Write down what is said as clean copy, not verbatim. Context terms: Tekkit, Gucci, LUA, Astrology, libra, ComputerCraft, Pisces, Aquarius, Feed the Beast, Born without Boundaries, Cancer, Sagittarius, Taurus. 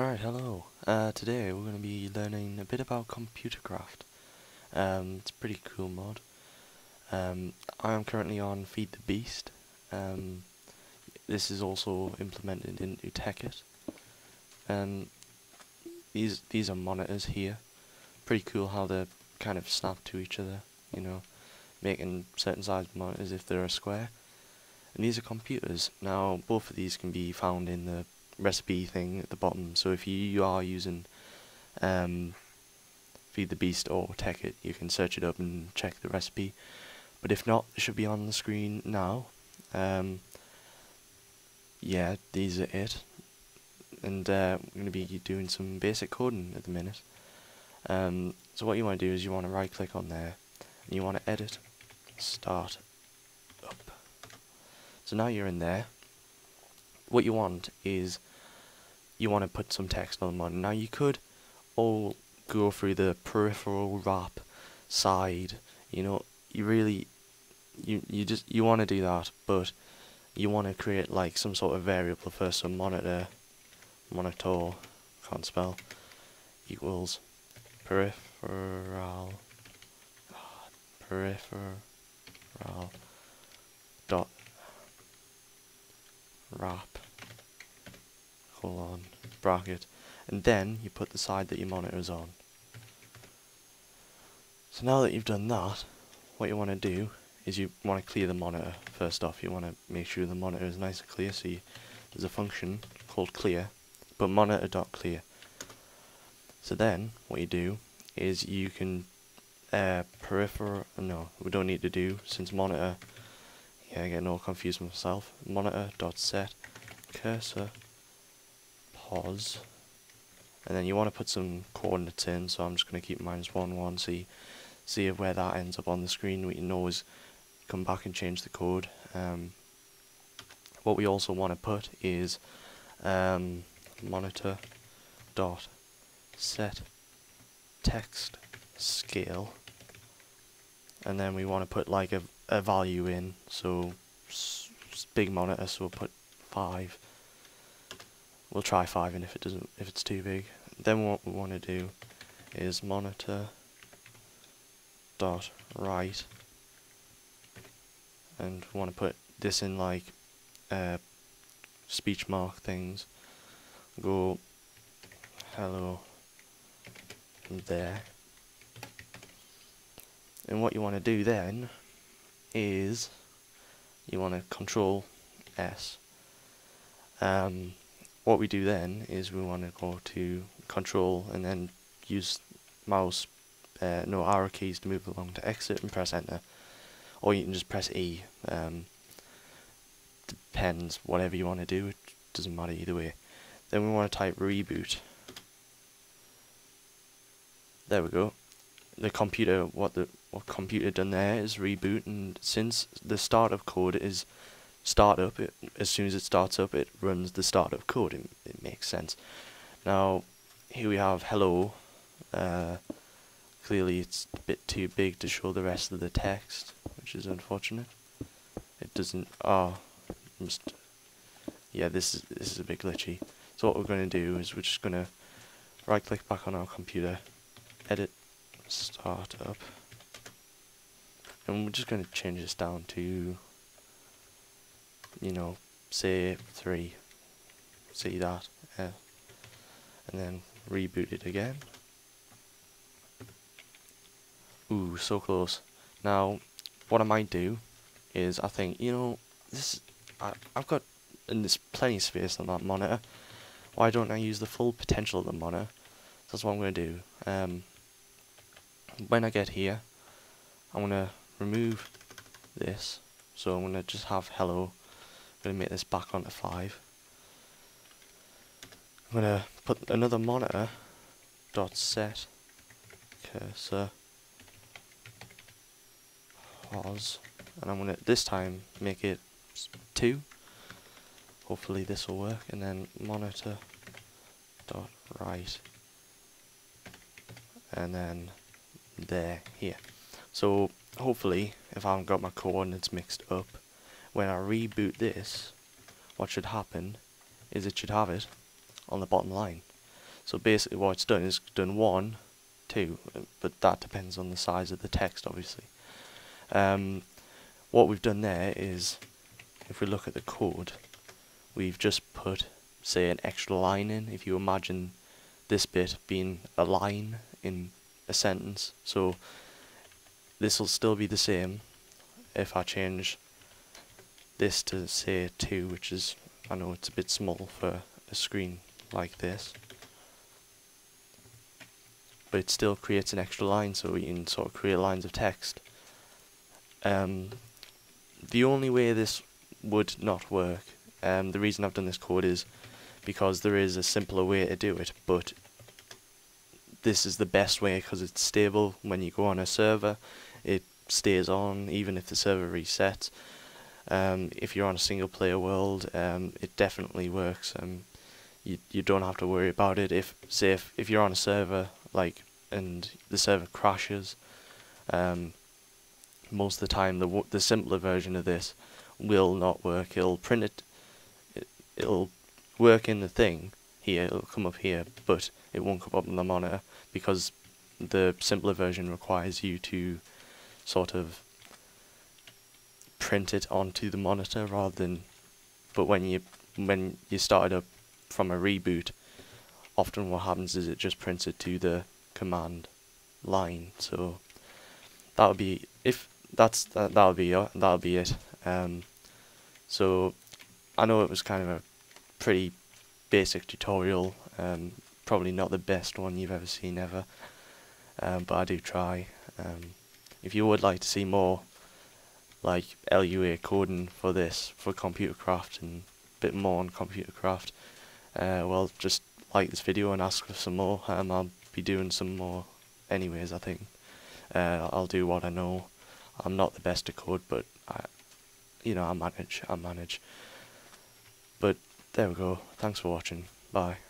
Alright, hello. Today we're going to be learning a bit about ComputerCraft. It's a pretty cool mod. I am currently on Feed the Beast. This is also implemented into Tekkit. These are monitors here. Pretty cool how they're kind of snapped to each other, you know, making certain size monitors if they're a square. And these are computers. Now, both of these can be found in the recipe thing at the bottom, so if you are using Feed the Beast or Tekkit, you can search it up and check the recipe, but if not, it should be on the screen now. Yeah, these are it, and I'm going to be doing some basic coding at the minute. So what you want to do is you want to right click on there and you want to edit start up. So now you're in there. What you want is, you want to put some text on the monitor. Now you could all go through the peripheral wrap side, you know, you want to do that, but you want to create like some sort of variable first. So monitor, can't spell, equals peripheral dot wrap colon bracket, and then you put the side that your monitor is on. So now that you've done that, what you want to do is you want to clear the monitor. First off, you want to make sure the monitor is nice and clear, so there's a function called clear, but monitor.clear. So then what you do is you can we don't need to do, since monitor, yeah, I get all confused myself. Monitor.set cursor pause, and then you want to put some coordinates in, so I'm just going to keep -1, 1, see where that ends up on the screen. We can always come back and change the code. What we also want to put is monitor.set text scale, and then we want to put like a value in, so big monitor, so we'll put 5. We'll try 5, and if it's too big, then what we want to do is monitor.write, and we want to put this in like speech mark things. Go hello from there, and what you want to do then is you want to control S. What we do then is we want to go to control and then use mouse arrow keys to move along to exit and press enter, or you can just press E. Depends, whatever you want to do, it doesn't matter either way. Then we want to type reboot. There we go. The computer, what computer done there is reboot, and since the startup code is startup, as soon as it starts up, it runs the startup code. It makes sense. Now here we have hello. Clearly it's a bit too big to show the rest of the text, which is unfortunate. It doesn't. Yeah, this is a bit glitchy. So what we're going to do is we're just going to right click back on our computer, edit start up, and we're just going to change this down to, you know, say 3, see that, and then reboot it again. Ooh, so close. Now what I might do is, I think, you know, I've got, and there's plenty of space on that monitor, why don't I use the full potential of the monitor? That's what I'm going to do. When I get here, I'm going to remove this, so I'm going to just have hello. I'm going to make this back onto 5. I'm going to put another monitor dot set cursor pause, and I'm going to this time make it 2. Hopefully this will work, and then monitor dot write, and then here. So hopefully, if I haven't got my coordinates mixed up, when I reboot this, what should happen is it should have it on the bottom line. So basically what it's done is done 1, 2, but that depends on the size of the text, obviously. What we've done there is, if we look at the code, we've just put, say, an extra line in. If you imagine this bit being a line in a sentence, so this will still be the same if I change this to, say, 2, which is, I know it's a bit small for a screen like this, but it still creates an extra line, so you can sort of create lines of text. The only way this would not work, the reason I've done this code is because there is a simpler way to do it, but this is the best way because it's stable. When you go on a server, it stays on even if the server resets. If you're on a single player world, it definitely works. You don't have to worry about it. Say if you're on a server and the server crashes, most of the time the simpler version of this will not work. It'll print it, it'll work in the thing here, it'll come up here, but it won't come up on the monitor because the simpler version requires you to sort of print it onto the monitor rather than, but when you start it up from a reboot, often what happens is it just prints it to the command line. So that would be it. So I know it was kind of a pretty basic tutorial, probably not the best one you've ever seen ever, but I do try. If you would like to see more like LUA coding for this, for ComputerCraft, and a bit more on ComputerCraft, well, just like this video and ask for some more. I'll be doing some more anyways, I think. I'll do what I know. I'm not the best at code, but I manage. But there we go. Thanks for watching. Bye.